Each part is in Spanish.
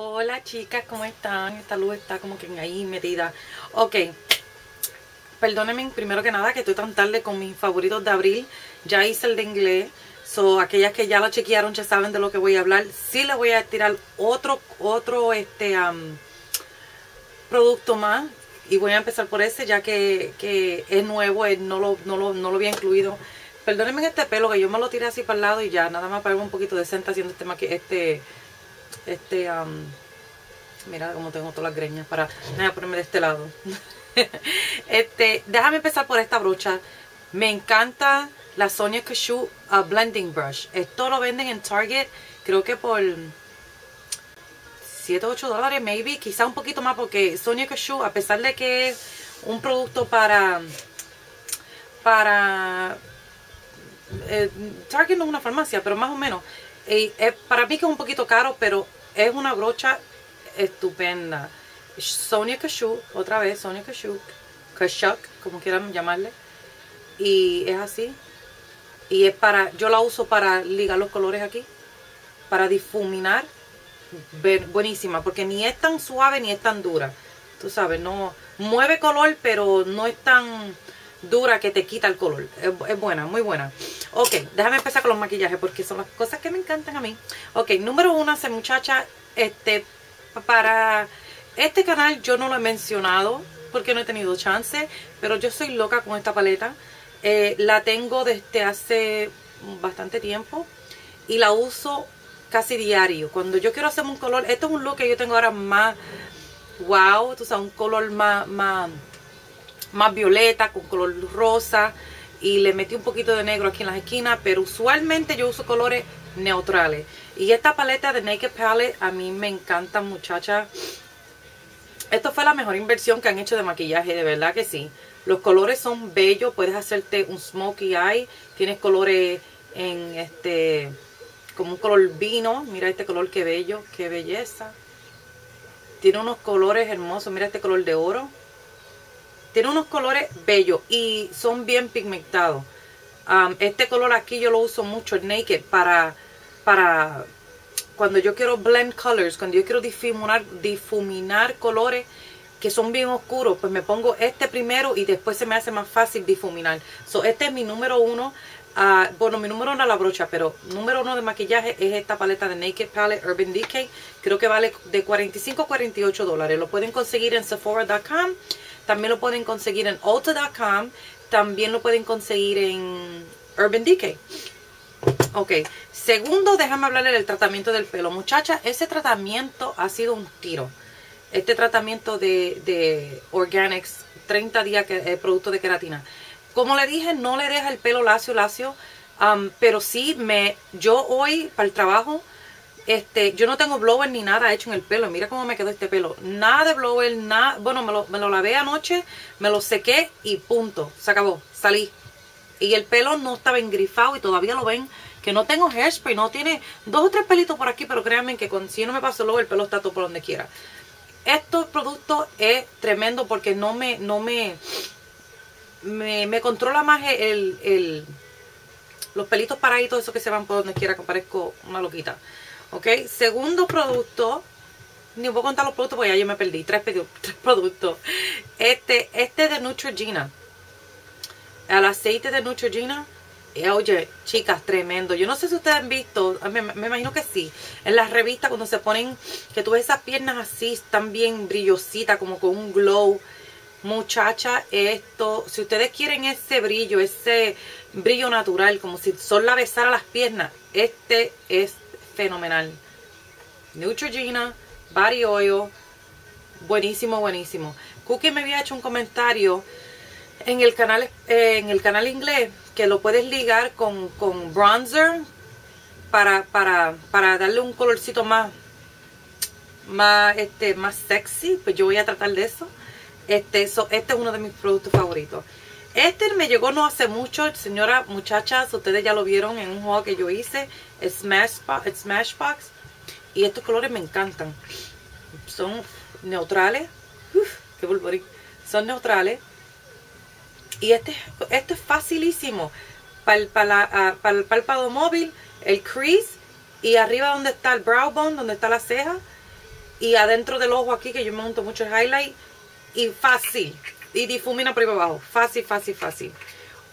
Hola chicas, ¿cómo están? Esta luz está como que ahí metida. Ok, perdónenme primero que nada que estoy tan tarde con mis favoritos de abril. Ya hice el de inglés. So, aquellas que ya lo chequearon ya saben de lo que voy a hablar. Sí les voy a tirar otro producto más. Y voy a empezar por ese ya que es nuevo, no lo había incluido. Perdónenme este pelo que yo me lo tiré así para el lado y ya. Nada más para ver un poquito decente haciendo este maquillaje. Mira cómo tengo todas las greñas. Me voy a ponerme de este lado. Déjame empezar por esta brocha. Me encanta la Sonia Kashuk Blending Brush. Esto lo venden en Target, creo que por $7 o $8 maybe, quizá un poquito más, porque Sonia Kashuk, a pesar de que es un producto para Target no es una farmacia, pero más o menos. Para mí que es un poquito caro, pero es una brocha estupenda. Sonia Kashuk, otra vez, Sonia Kashuk, Kashuk, como quieran llamarle. Y es así. Y es para, yo la uso para ligar los colores aquí, para difuminar. Buenísima, porque ni es tan suave ni es tan dura. Tú sabes, no mueve color, pero no es tan dura que te quita el color. Es buena, muy buena. Ok, déjame empezar con los maquillajes porque son las cosas que me encantan a mí. Ok, número 1, esa muchacha, para este canal yo no lo he mencionado porque no he tenido chance, pero yo soy loca con esta paleta. La tengo desde hace bastante tiempo y la uso casi diario. Cuando yo quiero hacerme un color, esto es un look que yo tengo ahora más wow, tú sabes, un color más violeta con color rosa, y le metí un poquito de negro aquí en las esquinas, pero usualmente yo uso colores neutrales. Y esta paleta de Naked Palette a mí me encanta, muchachas. Esto fue la mejor inversión que han hecho de maquillaje, de verdad que sí. Los colores son bellos, puedes hacerte un smokey eye, tienes colores en como un color vino, mira este color, qué bello, qué belleza. Tiene unos colores hermosos, mira este color de oro. Tiene unos colores bellos y son bien pigmentados. Este color aquí yo lo uso mucho, el Naked, para cuando yo quiero blend colors, cuando yo quiero difuminar colores que son bien oscuros, pues me pongo este primero y después se me hace más fácil difuminar. So, este es mi número 1. Bueno, mi número 1 es la brocha, pero número 1 de maquillaje es esta paleta de Naked Palette Urban Decay. Creo que vale de $45 a $48. Lo pueden conseguir en Sephora.com. También lo pueden conseguir en Ulta.com. También lo pueden conseguir en Urban Decay. Ok, segundo, déjame hablarle del tratamiento del pelo. Muchachas, ese tratamiento ha sido un tiro. Este tratamiento de Organics, 30 días producto de queratina. Como le dije, no le deja el pelo lacio. Pero sí, yo hoy para el trabajo, yo no tengo blower ni nada hecho en el pelo. Mira cómo me quedó este pelo. Nada de blower, nada. Bueno, me lo lavé anoche, me lo sequé y punto. Se acabó, salí. Y el pelo no estaba engrifado y todavía lo ven. Que no tengo hairspray, no tiene 2 o 3 pelitos por aquí. Pero créanme que si no me paso luego, el pelo está todo por donde quiera. Estos productos es tremendo porque me controla más los pelitos paraditos, esos que se van por donde quiera, que parezco una loquita. Ok, segundo producto, ni voy a contar los productos porque ya yo me perdí. Tres productos. Este de Neutrogena, el aceite de Neutrogena. Oye, chicas, tremendo. Yo no sé si ustedes han visto, me imagino que sí, en las revistas cuando se ponen, que tú ves esas piernas así, están bien brillositas, como con un glow. Muchacha, esto, si ustedes quieren ese brillo natural, como si el sol la besara las piernas, este es fenomenal. Neutrogena, Body Oil, buenísimo, buenísimo. Cookie me había hecho un comentario en el canal inglés, que lo puedes ligar con bronzer para darle un colorcito más sexy. Pues yo voy a tratar de eso. Este es uno de mis productos favoritos. Este me llegó no hace mucho, señora, muchachas, ustedes ya lo vieron en un haul que yo hice, Smashbox. Y estos colores me encantan. Son neutrales. Uf, qué bulborín. Son neutrales. Y este es facilísimo para el párpado móvil, el crease y arriba donde está el brow bone, donde está la ceja. y adentro del ojo aquí, que yo me unto mucho el highlight, y fácil, y difumina por ahí abajo, fácil, fácil, fácil.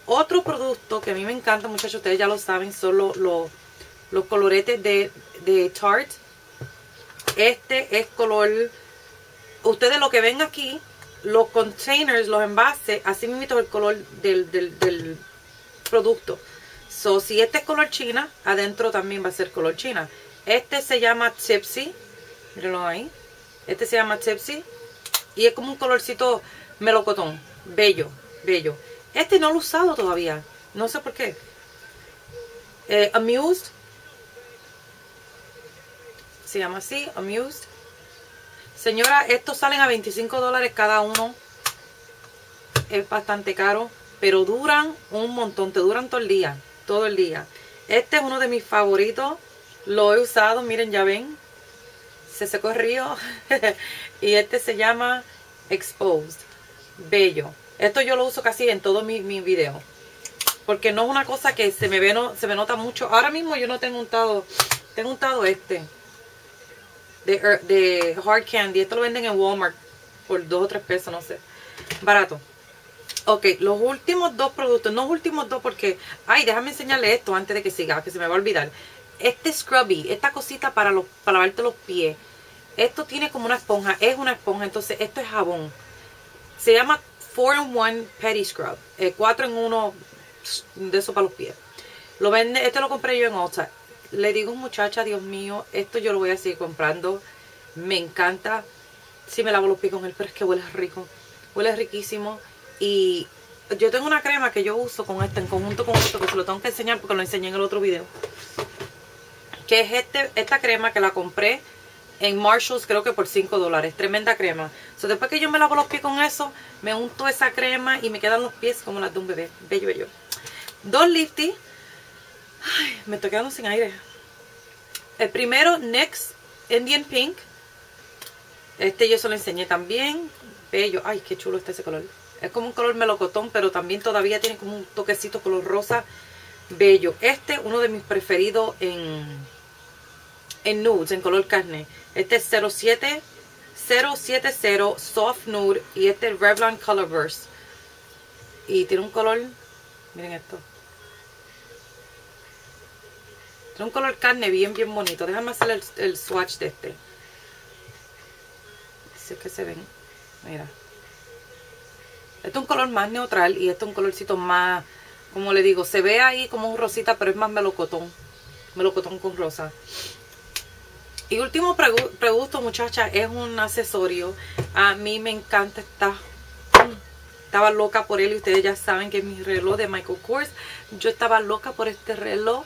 Otro producto que a mí me encanta, muchachos, ustedes ya lo saben, son los coloretes de Tarte. Este es color, ustedes lo que ven aquí, los containers, los envases, así mismo el color del producto. So, si este es color china, adentro también va a ser color china. Este se llama Tipsy, mírenlo ahí. Este se llama Tipsy y es como un colorcito melocotón, bello, bello. Este no lo he usado todavía, no sé por qué. Amused, se llama así, Amused. Señora, estos salen a $25 cada uno. Es bastante caro, pero duran un montón, te duran todo el día, todo el día. Este es uno de mis favoritos, lo he usado, miren, ya ven, se secó el río. Y este se llama Exposed, bello. Esto yo lo uso casi en todos mis videos, porque no es una cosa que se me nota mucho. Ahora mismo yo no tengo untado, tengo untado este de Hard Candy. Esto lo venden en Walmart por 2 o 3 pesos, no sé, barato. Ok, los últimos dos productos, no los últimos dos porque, ay, déjame enseñarle esto antes de que siga, que se me va a olvidar. Este scrubby, esta cosita para lavarte los pies. Esto tiene como una esponja, es una esponja, entonces esto es jabón. Se llama 4-in-1 Petty Scrub, 4 en 1 de eso para los pies. Lo vende, este lo compré yo en Ulta. Le digo, muchacha, Dios mío, esto yo lo voy a seguir comprando. Me encanta. Sí me lavo los pies con él, pero es que huele rico. Huele riquísimo. Y yo tengo una crema que yo uso con esta en conjunto con esto, que se lo tengo que enseñar porque lo enseñé en el otro video. Que es esta crema que la compré en Marshalls, creo que por $5. Tremenda crema. So, después que yo me lavo los pies con eso, me unto esa crema y me quedan los pies como las de un bebé. Bello, bello. Dos lifty. Ay, me estoy quedando sin aire. El primero, NYX Indian Pink. Este yo se lo enseñé también. Bello. Ay, qué chulo está ese color. Es como un color melocotón, pero también todavía tiene como un toquecito color rosa. Bello. Este, uno de mis preferidos en nudes, en color carne. Este es 070 Soft Nude. Y este es Revlon Color Burst. Y tiene un color, miren esto. Tiene un color carne bien, bien bonito. Déjame hacer el swatch de este. Si es que se ven. Mira. Este es un color más neutral y este es un colorcito más, como le digo, se ve ahí como un rosita, pero es más melocotón. Melocotón con rosa. Y último producto, muchacha, es un accesorio. A mí me encanta esta. Estaba loca por él y ustedes ya saben que es mi reloj de Michael Kors. Yo estaba loca por este reloj.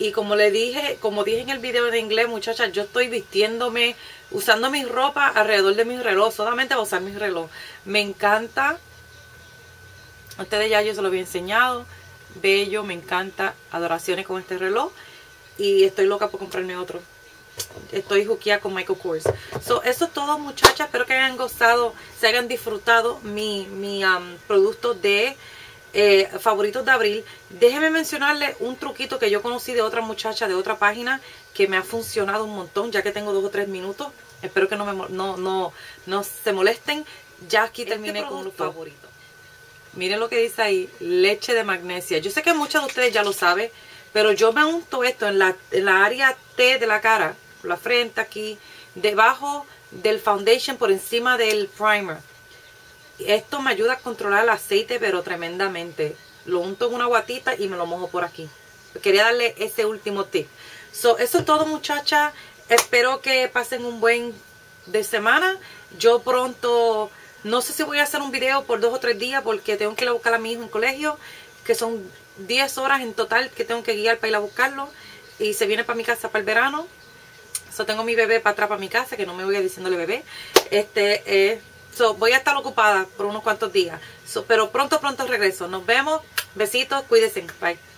Y como le dije, como dije en el video de inglés, muchachas, yo estoy vistiéndome, usando mi ropa alrededor de mi reloj. Solamente voy a usar mi reloj. Me encanta. Ustedes ya yo se lo había enseñado. Bello, me encanta. Adoraciones con este reloj. Y estoy loca por comprarme otro. Estoy juquía con Michael Kors. So, eso es todo, muchachas. Espero que hayan gozado, se hayan disfrutado mi producto de favoritos de abril. Déjenme mencionarles un truquito que yo conocí de otra muchacha, de otra página, que me ha funcionado un montón, ya que tengo 2 o 3 minutos. Espero que no se molesten. Ya aquí terminé con los favoritos. Miren lo que dice ahí, leche de magnesia. Yo sé que muchas de ustedes ya lo saben, pero yo me unto esto en la área T de la cara, la frente aquí, debajo del foundation, por encima del primer. Esto me ayuda a controlar el aceite, pero tremendamente. Lo unto en una guatita y me lo mojo por aquí. Quería darle ese último tip. So, eso es todo, muchachas. Espero que pasen un buen de semana. Yo pronto, no sé si voy a hacer un video por 2 o 3 días porque tengo que ir a buscar a mi hijo en colegio, que son 10 horas en total que tengo que guiar para ir a buscarlo. Y se viene para mi casa para el verano. So, tengo mi bebé para atrás para mi casa, que no me voy a diciéndole bebé. So, voy a estar ocupada por unos cuantos días. Pero pronto regreso. Nos vemos. Besitos. Cuídense. Bye.